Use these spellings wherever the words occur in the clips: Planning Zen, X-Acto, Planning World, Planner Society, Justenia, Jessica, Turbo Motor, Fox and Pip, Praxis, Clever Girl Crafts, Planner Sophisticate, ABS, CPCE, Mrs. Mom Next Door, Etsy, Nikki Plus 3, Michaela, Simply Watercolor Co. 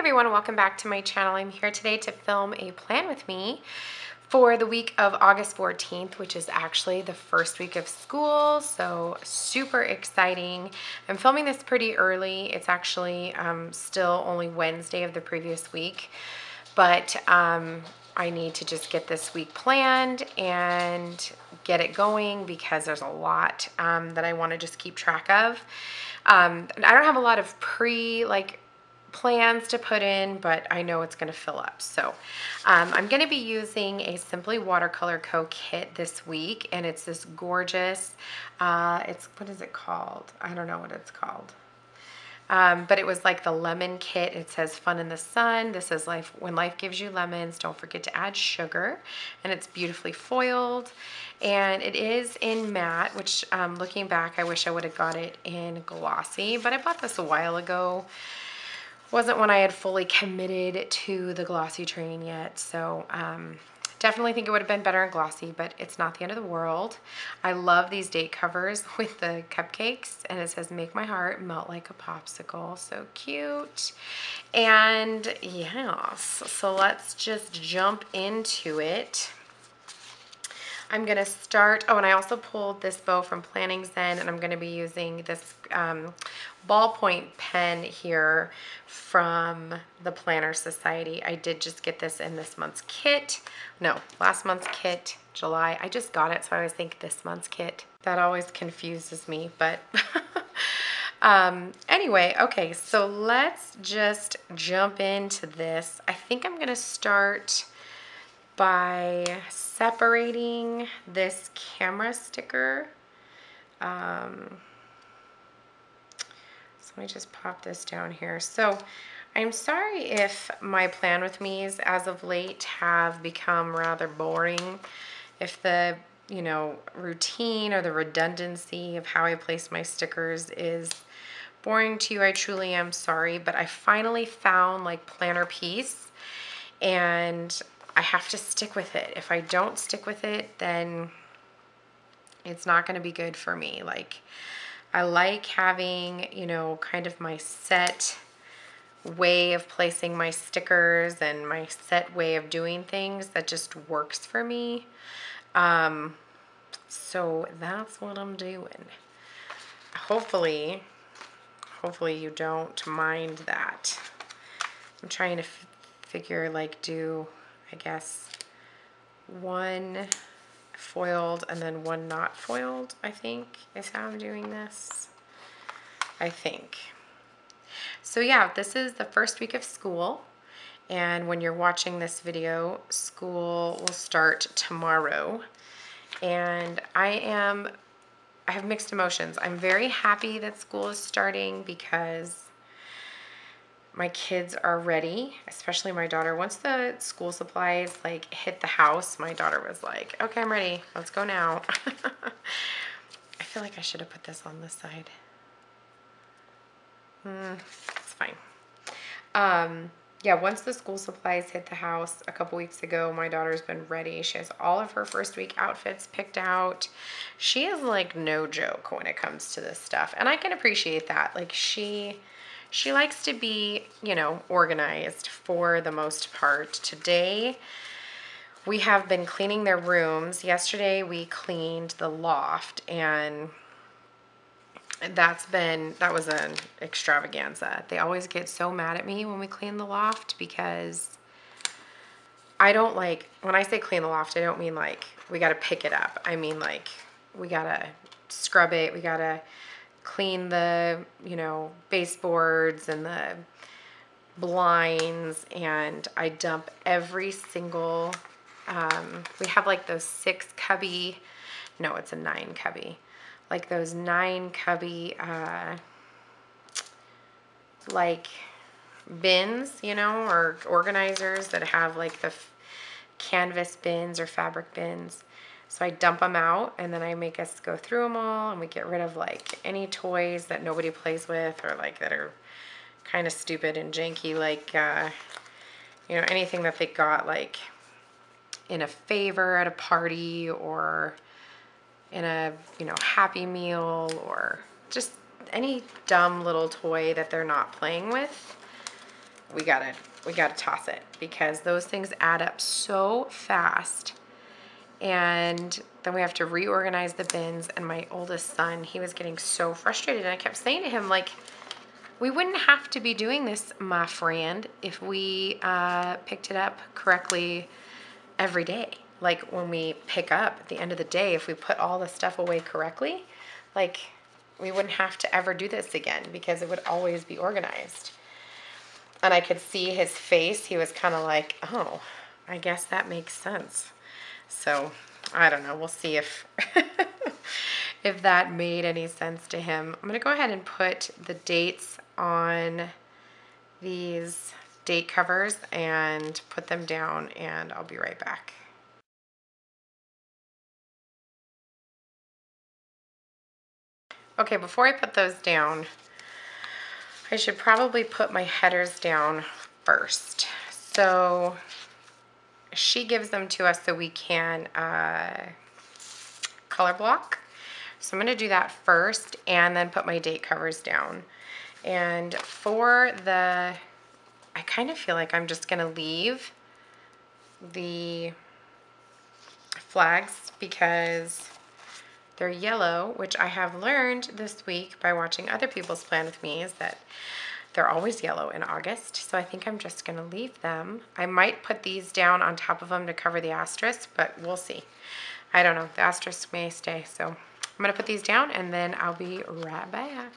everyone, welcome back to my channel. I'm here today to film a plan with me for the week of August 14th, which is actually the first week of school, so super exciting. I'm filming this pretty early. It's actually still only Wednesday of the previous week, but I need to just get this week planned and get it going because there's a lot that I want to just keep track of. I don't have a lot of plans to put in, but I know it's going to fill up. So I'm going to be using a Simply Watercolor Co kit this week, and it's this gorgeous, what is it called? I don't know what it's called. But it was like the lemon kit. It says fun in the sun. This is life, when life gives you lemons, don't forget to add sugar. And it's beautifully foiled. And it is in matte, which looking back, I wish I would have got it in glossy, but I bought this a while ago. Wasn't when I had fully committed to the glossy train yet. So definitely think it would have been better in glossy, but it's not the end of the world. I love these date covers with the cupcakes, and it says, make my heart melt like a popsicle. So cute. And yeah, so let's just jump into it. I'm gonna start, oh, and I also pulled this bow from Planning Zen, and I'm gonna be using this ballpoint pen here from the Planner Society. I did just get this in this month's kit. No, last month's kit, July. I just got it, so I always think this month's kit. That always confuses me, but anyway, okay, so let's just jump into this. I think I'm gonna start by separating this camera sticker. So let me just pop this down here. So I'm sorry if my plan with me's as of late have become rather boring. If the, you know, routine or the redundancy of how I place my stickers is boring to you, I truly am sorry, but I finally found like planner peace, and I have to stick with it. If I don't stick with it, then it's not going to be good for me. Like, I like having, you know, kind of my set way of placing my stickers and my set way of doing things that just works for me. So that's what I'm doing. Hopefully you don't mind that. I'm trying to figure, like, do, I guess, one foiled and then one not foiled, I think, is how I'm doing this, I think. So yeah, this is the first week of school, and when you're watching this video, school will start tomorrow. And I have mixed emotions. I'm very happy that school is starting because my kids are ready, especially my daughter. Once the school supplies like hit the house, my daughter was like, okay, I'm ready, let's go now. I feel like I should have put this on this side. It's fine. Yeah, once the school supplies hit the house a couple weeks ago, my daughter's been ready. She has all of her first week outfits picked out. She is like no joke when it comes to this stuff, and I can appreciate that. Like, she likes to be, you know, organized for the most part. Today, we have been cleaning their rooms. Yesterday, we cleaned the loft, and that was an extravaganza. They always get so mad at me when we clean the loft because I don't like, when I say clean the loft, I don't mean like we gotta pick it up. I mean like we gotta scrub it, we gotta clean the, you know, baseboards and the blinds, and I dump every single, we have like those 9 cubby, like those 9 cubby, like bins, you know, or organizers that have like the canvas bins or fabric bins. So I dump them out, and then I make us go through them all, and we get rid of like any toys that nobody plays with or like that are kind of stupid and janky, like, you know, anything that they got like in a favor at a party or in a, you know, Happy Meal, or just any dumb little toy that they're not playing with. we gotta toss it, because those things add up so fast. And then we have to reorganize the bins. And my oldest son, he was getting so frustrated, and I kept saying to him, like, we wouldn't have to be doing this, my friend, if we picked it up correctly every day. Like, when we pick up at the end of the day, if we put all the stuff away correctly, like, we wouldn't have to ever do this again, because it would always be organized. And I could see his face. He was kind of like, oh, I guess that makes sense. So I don't know. We'll see if if that made any sense to him. I'm going to go ahead and put the dates on these date covers and put them down, and I'll be right back. Okay, before I put those down, I should probably put my headers down first. So she gives them to us so we can color block. So I'm going to do that first and then put my date covers down. And for the, I kind of feel like I'm just going to leave the flags because they're yellow, which I have learned this week by watching other people's plan with me is that they're always yellow in August. So I think I'm just going to leave them. I might put these down on top of them to cover the asterisk, but we'll see. I don't know. The asterisk may stay. So I'm going to put these down and then I'll be right back.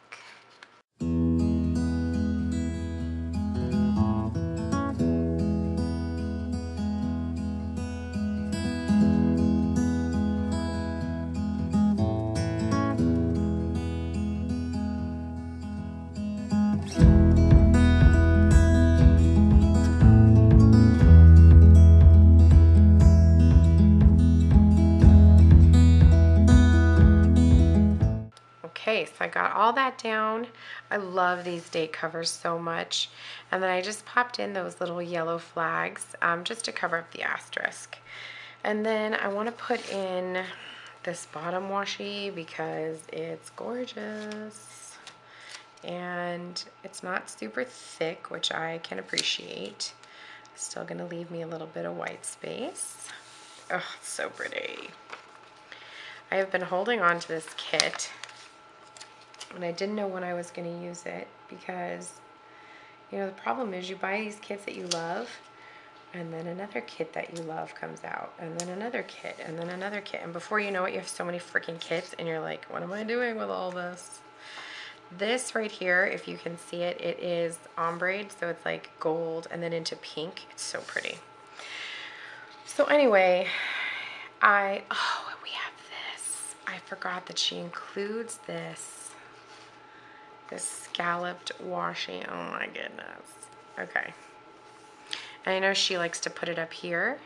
I got all that down. I love these date covers so much. And then I just popped in those little yellow flags just to cover up the asterisk. And then I want to put in this bottom washi because it's gorgeous. And it's not super thick, which I can appreciate. Still going to leave me a little bit of white space. Oh, it's so pretty. I have been holding on to this kit. And I didn't know when I was going to use it because, you know, the problem is you buy these kits that you love, and then another kit that you love comes out, and then another kit, and then another kit. And before you know it, you have so many freaking kits, and you're like, what am I doing with all this? This right here, if you can see it, it is ombre, so it's like gold and then into pink. It's so pretty. So anyway, oh, and we have this. I forgot that she includes this. This scalloped washi. Oh my goodness. Okay. And I know she likes to put it up here,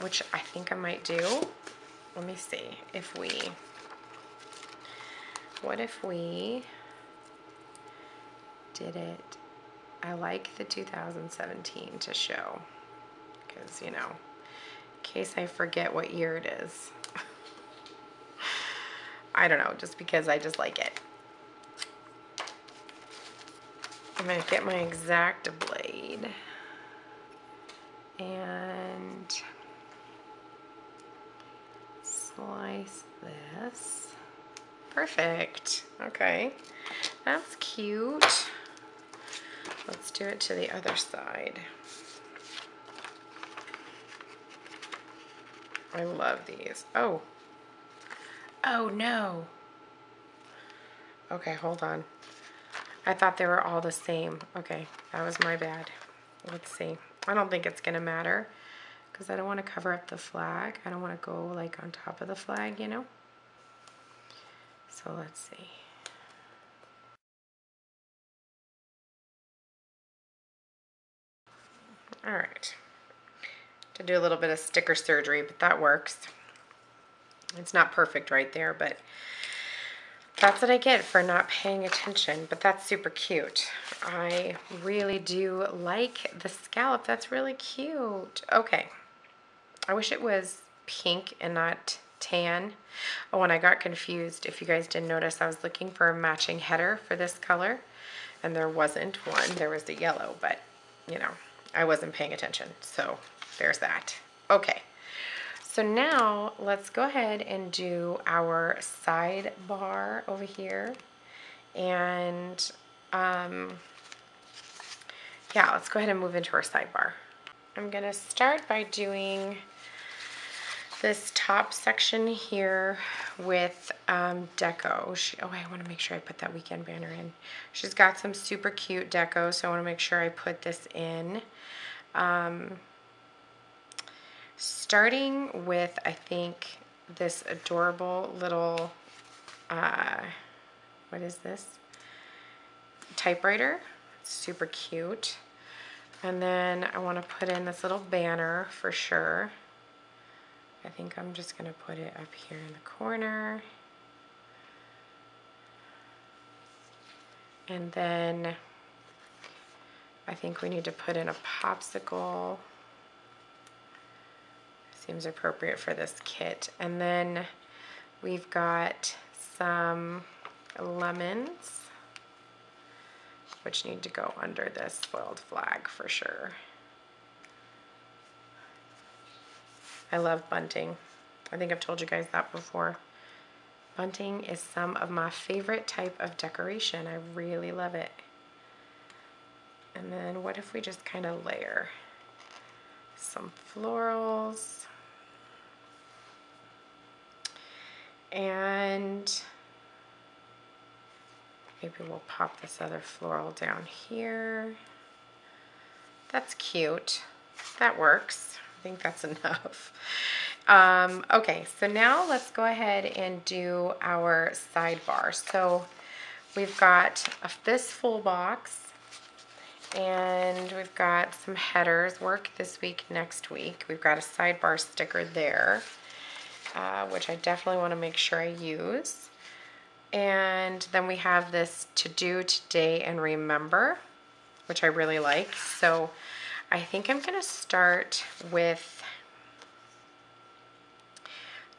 which I think I might do. Let me see if we, what if we did it? I like the 2017 to show because, you know, in case I forget what year it is. I don't know, just because I just like it. I'm going to get my X-Acto blade and slice this. Perfect. Okay. That's cute. Let's do it to the other side. I love these. Oh. Oh no. Okay, hold on. I thought they were all the same. Okay, that was my bad. Let's see. I don't think it's going to matter because I don't want to cover up the flag. I don't want to go like on top of the flag, you know? So let's see. All right. To do a little bit of sticker surgery, but that works. It's not perfect right there, but that's what I get for not paying attention. But that's super cute. I really do like the scallop. That's really cute. Okay. I wish it was pink and not tan. Oh, and I got confused. If you guys didn't notice, I was looking for a matching header for this color. and there wasn't one. There was the yellow, but you know, I wasn't paying attention, so there's that. Okay, so now let's go ahead and do our sidebar over here, and yeah, let's go ahead and move into our sidebar. I'm gonna start by doing this top section here with deco. Oh, I wanna make sure I put that weekend banner in. She's got some super cute deco, so I wanna make sure I put this in. Starting with, I think, this adorable little, what is this? Typewriter, super cute. And then I wanna put in this little banner for sure. I think I'm just going to put it up here in the corner. And then I think we need to put in a popsicle. Seems appropriate for this kit. And then we've got some lemons, which need to go under this foiled flag for sure. I love bunting. I think I've told you guys that before. Bunting is some of my favorite type of decoration. I really love it. And then what if we just kind of layer some florals? And maybe we'll pop this other floral down here. That's cute. That works. I think that's enough. Okay, so now let's go ahead and do our sidebar. So we've got this full box, and we've got some headers, work this week, next week. We've got a sidebar sticker there, which I definitely want to make sure I use. And then we have this to do today and remember, which I really like. So I think I'm gonna start with,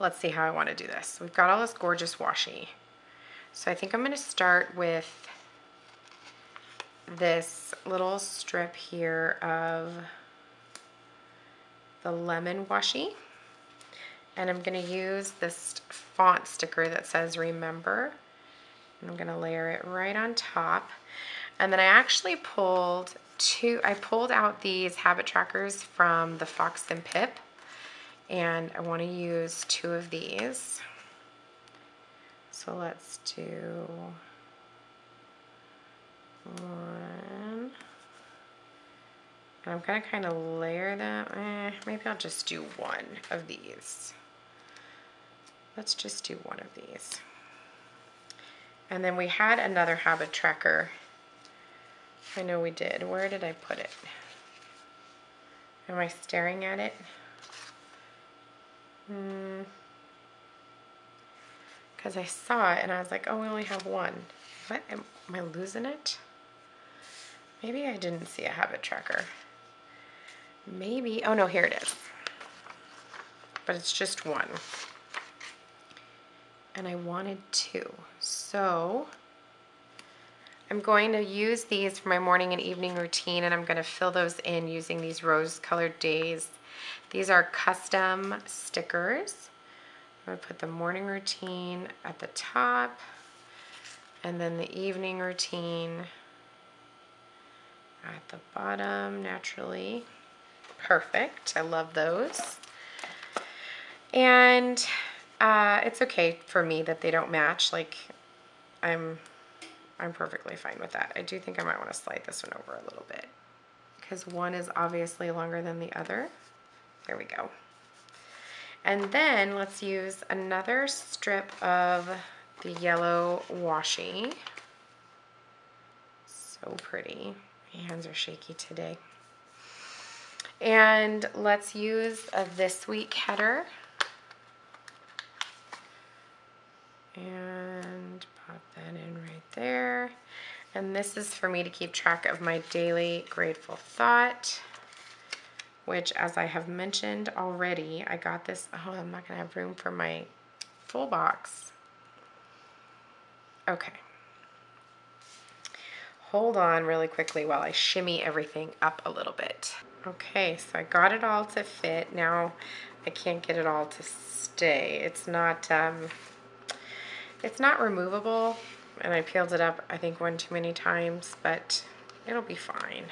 let's see how I wanna do this. We've got all this gorgeous washi. So I think I'm gonna start with this little strip here of the lemon washi. And I'm gonna use this font sticker that says remember. I'm gonna layer it right on top. And then I actually pulled I pulled out these habit trackers from the Fox and Pip, and I want to use two of these. So let's do one. And I'm going to kind of layer them. Maybe I'll just do one of these. Let's just do one of these. And then we had another habit tracker. I know we did. Where did I put it? Am I staring at it? Because I saw it and I was like, oh, we only have one. What? Am I losing it? Maybe I didn't see a habit tracker. Maybe. Oh, no, here it is. But it's just one. And I wanted two. So I'm going to use these for my morning and evening routine, and I'm going to fill those in using these rose-colored days. These are custom stickers. I'm going to put the morning routine at the top, and then the evening routine at the bottom, naturally. Perfect. I love those. And it's okay for me that they don't match. Like, I'm perfectly fine with that. I do think I might want to slide this one over a little bit because one is obviously longer than the other. There we go. And then let's use another strip of the yellow washi. So pretty. My hands are shaky today. And let's use a this week header. And pop that in right there. And this is for me to keep track of my daily grateful thought, which, as I have mentioned already, I got this. Oh, I'm not going to have room for my full box. Okay. Hold on really quickly while I shimmy everything up a little bit. Okay, so I got it all to fit. Now I can't get it all to stay. It's not removable, and I peeled it up I think one too many times, but it'll be fine.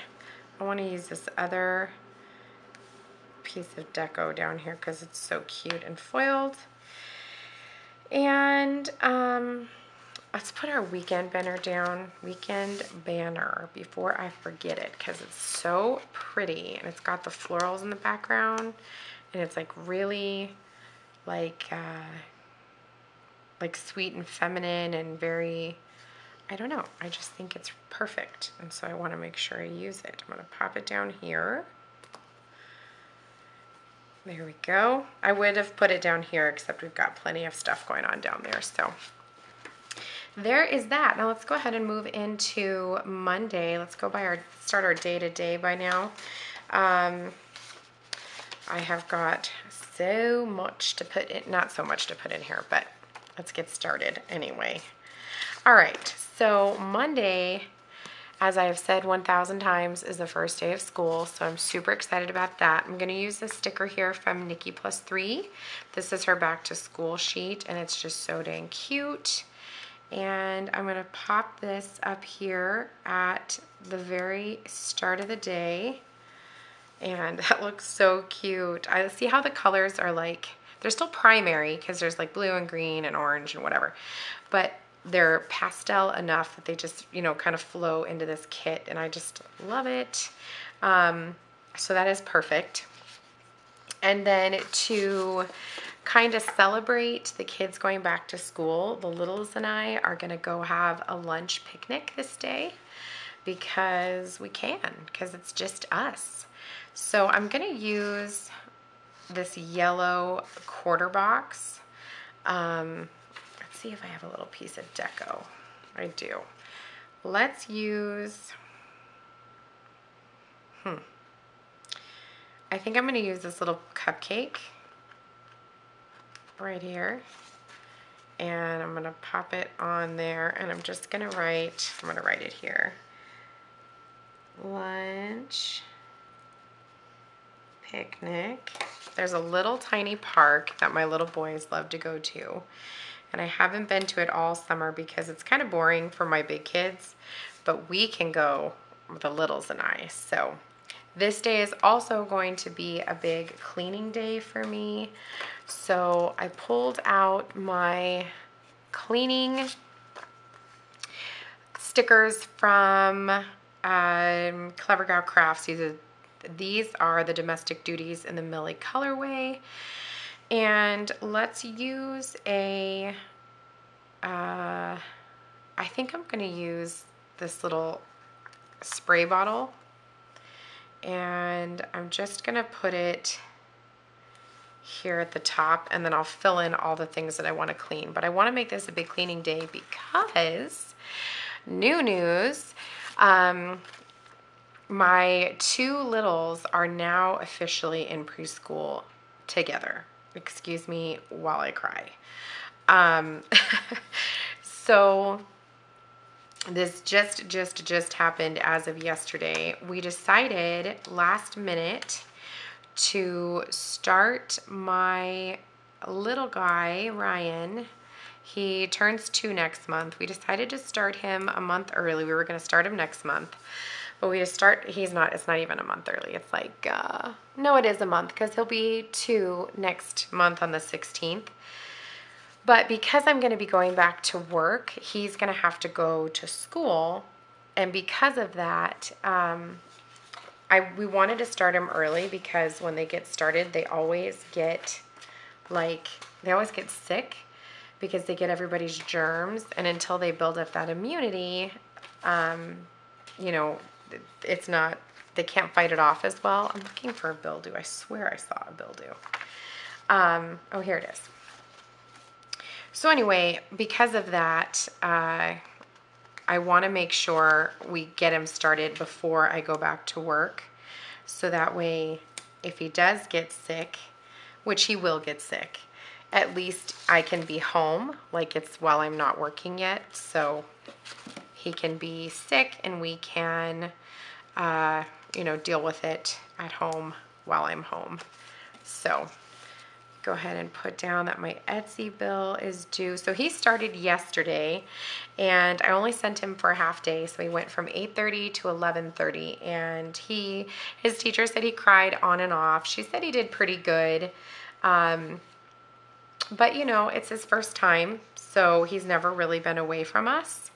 I want to use this other piece of deco down here because it's so cute and foiled. And let's put our weekend banner down, before I forget it, because it's so pretty and it's got the florals in the background and it's like really like sweet and feminine and very, I don't know, I just think it's perfect, and so I want to make sure I use it. I'm going to pop it down here. There we go. I would have put it down here, except we've got plenty of stuff going on down there, so there is that. Now let's go ahead and move into Monday. Let's go by our, start our day-to-day by now. I have got so much to put in, not so much to put in here, but let's get started anyway. All right, so Monday, as I have said 1,000 times, is the first day of school, so I'm super excited about that. I'm gonna use this sticker here from Nikki Plus 3. This is her back to school sheet, and it's just so dang cute. And I'm gonna pop this up here at the very start of the day. And that looks so cute. I see how the colors are like, they're still primary because there's like blue and green and orange and whatever, but they're pastel enough that they just, you know, kind of flow into this kit, and I just love it. So that is perfect. And then to kind of celebrate the kids going back to school, the littles and I are going to go have a lunch picnic this day because we can, because it's just us. So I'm going to use this yellow quarter box. Let's see if I have a little piece of deco. I do. Let's use, I think I'm going to use this little cupcake right here, and I'm going to pop it on there, and I'm just going to write, I'm going to write it here, lunch picnic. There's a little tiny park that my little boys love to go to, and I haven't been to it all summer because it's kind of boring for my big kids, but we can go, the littles and I. So this day is also going to be a big cleaning day for me. So I pulled out my cleaning stickers from Clever Girl Crafts. These are the domestic duties in the Millie colorway, and let's use a, I think I'm going to use this little spray bottle, and I'm just going to put it here at the top, and then I'll fill in all the things that I want to clean. But I want to make this a big cleaning day because, new news, my two littles are now officially in preschool together. Excuse me while I cry. So this just happened as of yesterday. We decided last minute to start my little guy, Ryan. He turns 2 next month. We decided to start him a month early. We were going to start him next month. But we just start, it's not even a month early. It's like, no, it is a month because he'll be 2 next month on the 16th. But because I'm going to be going back to work, he's going to have to go to school. And because of that, we wanted to start him early because when they get started, they always get, they always get sick because they get everybody's germs. And until they build up that immunity, you know, it's not, they can't fight it off as well. I'm looking for a bildu. I swear I saw a bildu. Oh, here it is. So anyway, because of that, I want to make sure we get him started before I go back to work. So that way, if he does get sick, which he will get sick, at least I can be home. Like, it's while I'm not working yet. So he can be sick and we can, you know, deal with it at home while I'm home. So go ahead and put down that my Etsy bill is due. So he started yesterday and I only sent him for a half day. So he went from 8:30 to 11:30 and his teacher said he cried on and off. She said he did pretty good. But you know, it's his first time, so he's never really been away from us.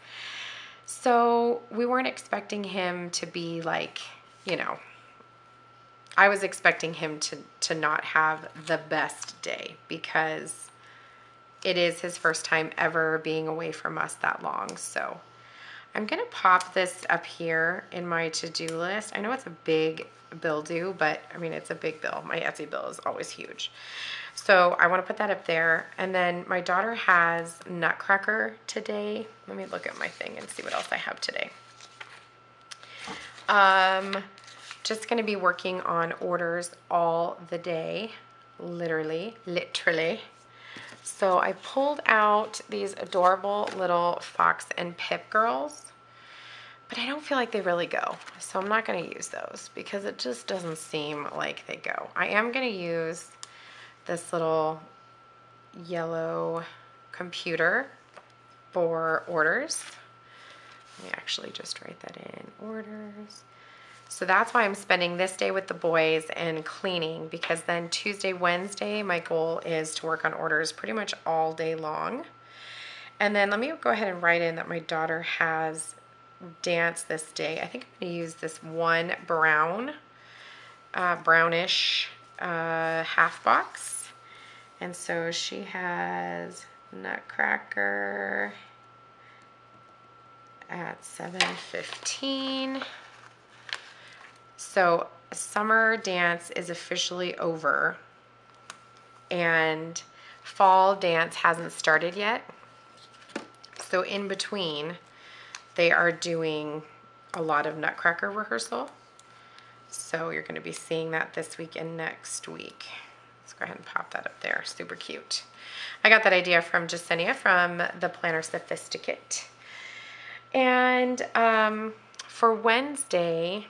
So we weren't expecting him to be like, you know, I was expecting him to not have the best day because it is his first time ever being away from us that long. So I'm going to pop this up here in my to-do list. I know it's a big bill due, but I mean, it's a big bill. My Etsy bill is always huge. So I want to put that up there. And then my daughter has Nutcracker today. Let me look at my thing and see what else I have today. Just going to be working on orders all the day, literally. So I pulled out these adorable little Fox and Pip girls, but I don't feel like they really go. So I'm not going to use those because it just doesn't seem like they go. I am going to use this little yellow computer for orders. Let me actually just write that in, orders. So that's why I'm spending this day with the boys and cleaning, because then Tuesday, Wednesday, my goal is to work on orders pretty much all day long. And then let me go ahead and write in that my daughter has dance this day. I think I'm going to use this one brown, brownish half box. And so she has Nutcracker at 7:15. So summer dance is officially over and fall dance hasn't started yet. So in between, they are doing a lot of Nutcracker rehearsal. So you're going to be seeing that this week and next week. Let's go ahead and pop that up there. Super cute. I got that idea from Justenia from the Planner Sophisticate. And for Wednesday,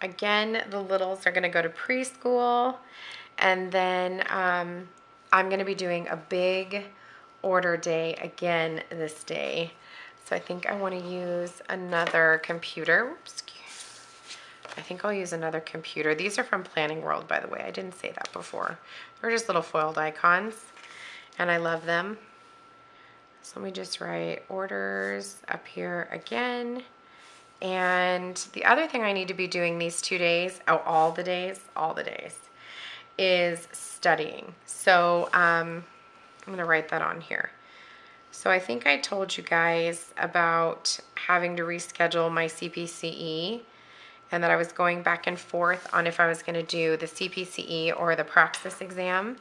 again, the littles are going to go to preschool, and then I'm going to be doing a big order day again this day. So I think I want to use another computer. Oops. I think I'll use another computer. These are from Planning World, by the way. I didn't say that before. They're just little foiled icons, and I love them. So let me just write orders up here again. And the other thing I need to be doing these 2 days, oh, all the days, is studying. So I'm going to write that on here. So I think I told you guys about having to reschedule my CPCE and that I was going back and forth on if I was going to do the CPCE or the Praxis exam.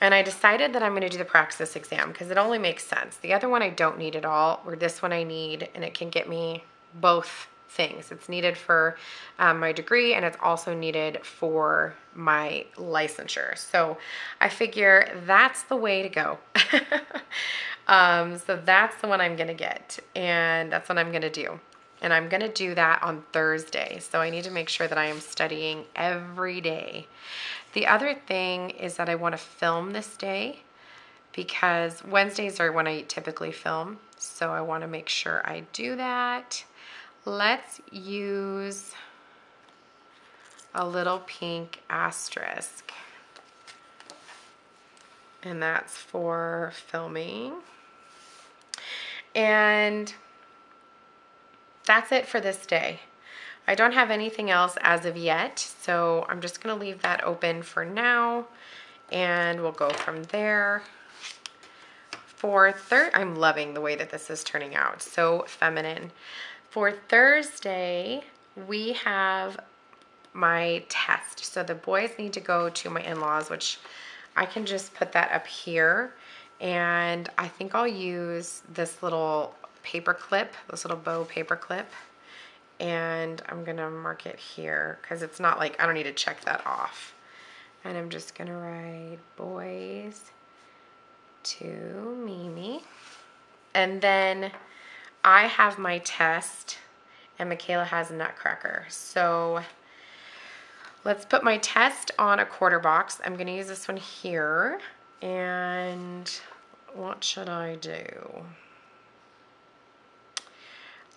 And I decided that I'm going to do the Praxis exam because it only makes sense. The other one I don't need at all, or this one I need, and it can get me both things. It's needed for my degree, and it's also needed for my licensure. So I figure that's the way to go. So that's the one I'm going to get, and that's what I'm going to do. And I'm going to do that on Thursday. So I need to make sure that I am studying every day. The other thing is that I want to film this day, because Wednesdays are when I typically film. So I want to make sure I do that. Let's use a little pink asterisk, and that's for filming. And that's it for this day. I don't have anything else as of yet, so I'm just going to leave that open for now, and we'll go from there. For I'm loving the way that this is turning out. So feminine. For Thursday, we have my test. So the boys need to go to my in-laws, which I can just put that up here. And I think I'll use this little paper clip, this little bow paper clip. And I'm going to mark it here because it's not like I don't need to check that off. And I'm just going to write boys to Mimi. And then I have my test and Michaela has a nutcracker. So let's put my test on a quarter box. I'm gonna use this one here. And what should I do?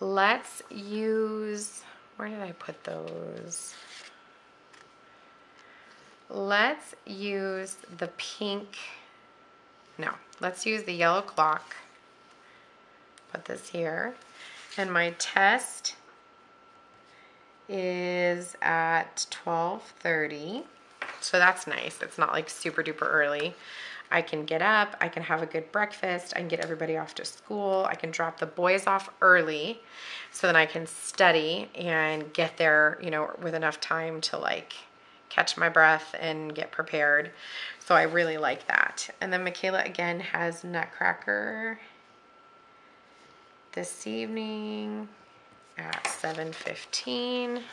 Let's use, where did I put those? Let's use the pink, no, let's use the yellow clock. Put this here. And my test is at 12:30. So that's nice. It's not like super duper early. I can get up, I can have a good breakfast, I can get everybody off to school, I can drop the boys off early so then I can study and get there, you know, with enough time to like catch my breath and get prepared. So I really like that. And then Michaela again has Nutcracker this evening at 7:15.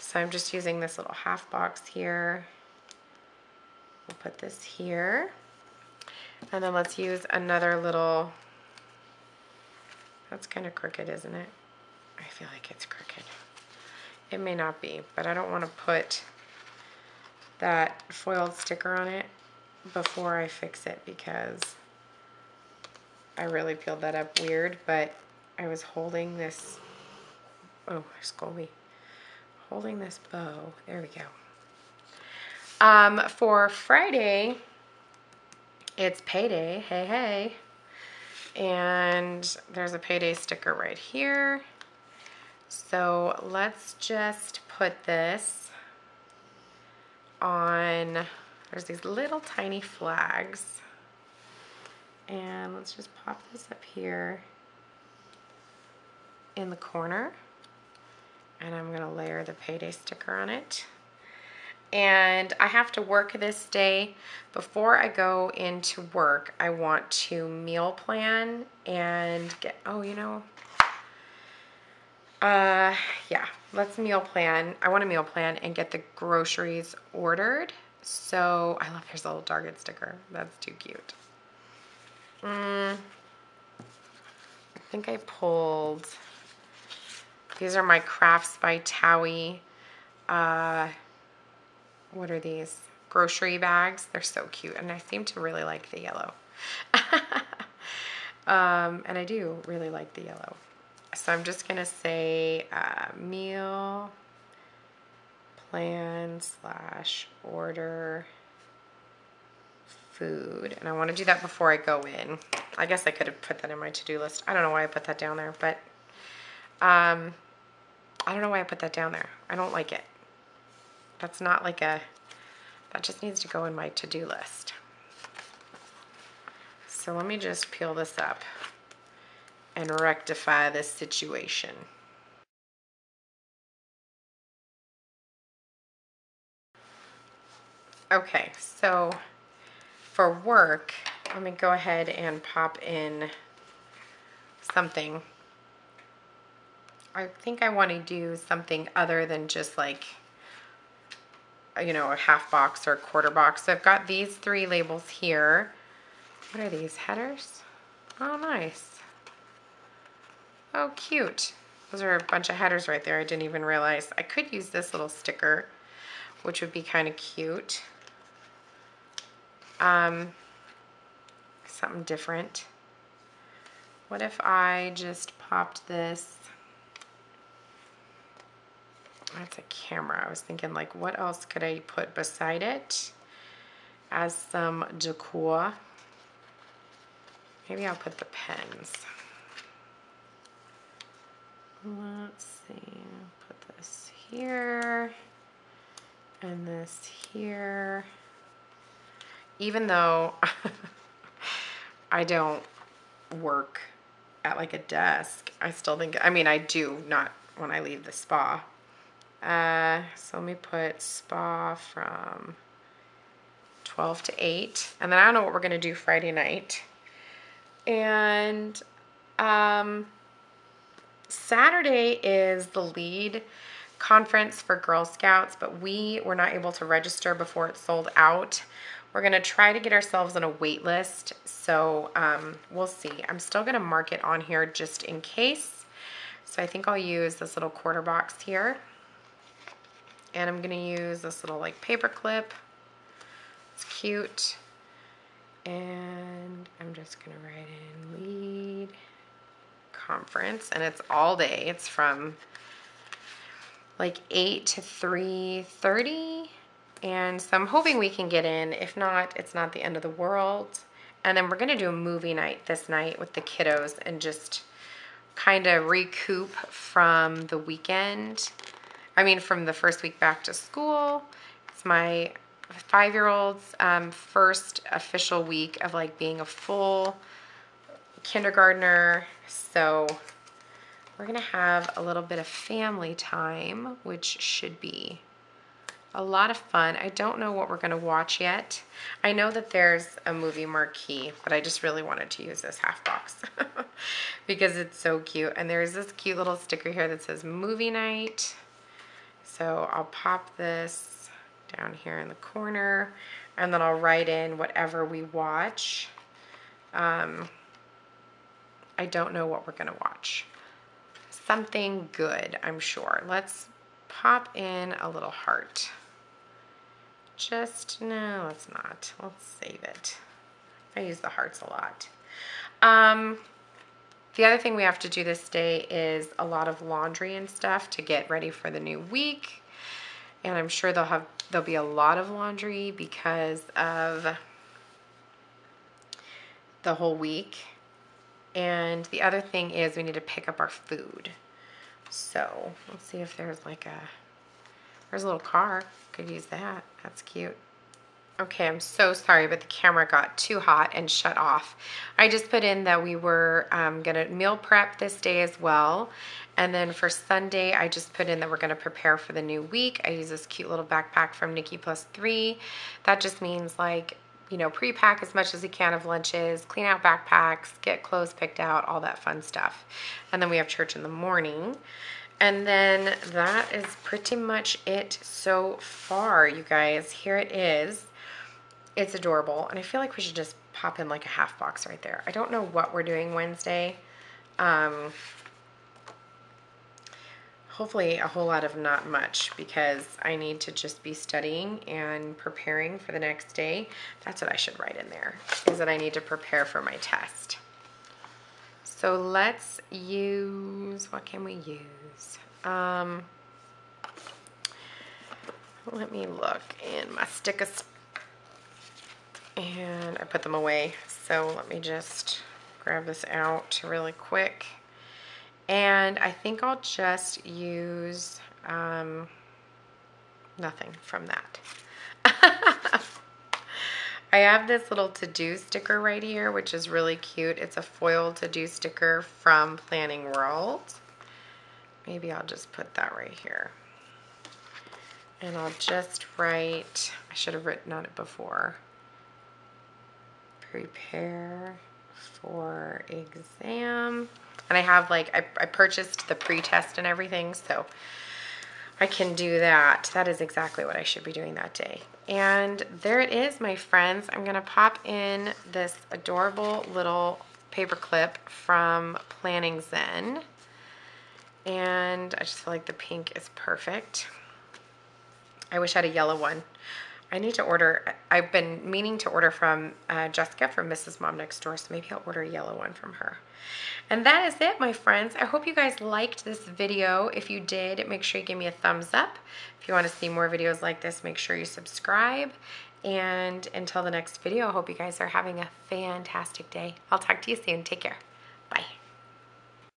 So I'm just using this little half box here. We'll put this here. And then let's use another little, that's kind of crooked, isn't it? I feel like it's crooked. It may not be, but I don't want to put that foiled sticker on it before I fix it because I really peeled that up weird, but I was holding this, oh, Scolby, holding this bow, there we go. For Friday, it's payday, hey, hey, and there's a payday sticker right here. So let's just put this on, there's these little tiny flags. And let's just pop this up here in the corner. And I'm gonna layer the payday sticker on it. And I have to work this day. Before I go into work, I want to meal plan and get, oh, you know, yeah, let's meal plan. I want to meal plan and get the groceries ordered. So I love there's a little Target sticker. That's too cute. I think I pulled, these are my Crafts by Towie. What are these? Grocery bags. They're so cute. And I seem to really like the yellow. And I do really like the yellow. So I'm just going to say meal plan / order food. And I want to do that before I go in. I guess I could have put that in my to-do list. I don't know why I put that down there, but I don't know why I put that down there. I don't like it. That's not like a, that just needs to go in my to-do list. So let me just peel this up and rectify this situation. Okay, so for work, let me go ahead and pop in something. I think I want to do something other than just like, you know, a half box or a quarter box. So I've got these three labels here. What are these, headers? Oh, nice. Oh, cute. Those are a bunch of headers right there. I didn't even realize. I could use this little sticker, which would be kind of cute. Something different. What if I just popped this? That's a camera. I was thinking, like, what else could I put beside it as some decor? Maybe I'll put the pens. Let's see, put this here and this here. Even though I don't work at like a desk, I still think, I mean, I do not when I leave the spa. So let me put spa from 12 to 8. And then I don't know what we're going to do Friday night. And, Saturday is the lead conference for Girl Scouts, but we were not able to register before it sold out. We're going to try to get ourselves on a wait list, so we'll see. I'm still going to mark it on here just in case. So I think I'll use this little quarter box here. And I'm going to use this little like paper clip. It's cute. And I'm just going to write in lead conference. And it's all day. It's from like 8 to 3:30. And so I'm hoping we can get in. If not, it's not the end of the world. And then we're going to do a movie night this night with the kiddos and just kind of recoup from the weekend. I mean, from the first week back to school. It's my five-year-old's first official week of like being a full kindergartner. So we're going to have a little bit of family time, which should be a lot of fun. I don't know what we're going to watch yet. I know that there's a movie marquee, but I just really wanted to use this half box because it's so cute. And there's this cute little sticker here that says movie night. So I'll pop this down here in the corner, and then I'll write in whatever we watch. I don't know what we're going to watch. Something good, I'm sure. Let's pop in a little heart. Just, no, let's not. Let's save it. I use the hearts a lot. The other thing we have to do this day is a lot of laundry and stuff to get ready for the new week. And I'm sure there'll be a lot of laundry because of the whole week. And the other thing is we need to pick up our food. So let's see if there's like a, there's a little car. Could use that. That's cute. Okay, I'm so sorry, but the camera got too hot and shut off. I just put in that we were gonna meal prep this day as well. And then for Sunday, I just put in that we're gonna prepare for the new week. I use this cute little backpack from Nikki Plus 3. That just means like, you know, pre-pack as much as you can of lunches, clean out backpacks, get clothes picked out, all that fun stuff. And then we have church in the morning. And then that is pretty much it so far, you guys. Here it is. It's adorable, and I feel like we should just pop in like a half box right there. I don't know what we're doing Wednesday. Hopefully a whole lot of not much, because I need to just be studying and preparing for the next day. That's what I should write in there, is that I need to prepare for my test. So let's use, what can we use? Let me look in my stickers. And I put them away, so let me just grab this out really quick. And I think I'll just use nothing from that. I have this little to-do sticker right here, which is really cute. It's a foil to-do sticker from Planning World. Maybe I'll just put that right here. And I'll just write, I should have written on it before. Prepare for exam. And I have like, I purchased the pre-test and everything, so I can do that. That is exactly what I should be doing that day. And there it is, my friends. I'm gonna pop in this adorable little paper clip from Planning Zen. And I just feel like the pink is perfect. I wish I had a yellow one. I need to order, I've been meaning to order from Jessica from Mrs. Mom Next Door, so maybe I'll order a yellow one from her. And that is it, my friends. I hope you guys liked this video. If you did, make sure you give me a thumbs up. If you want to see more videos like this, make sure you subscribe. And until the next video, I hope you guys are having a fantastic day. I'll talk to you soon. Take care.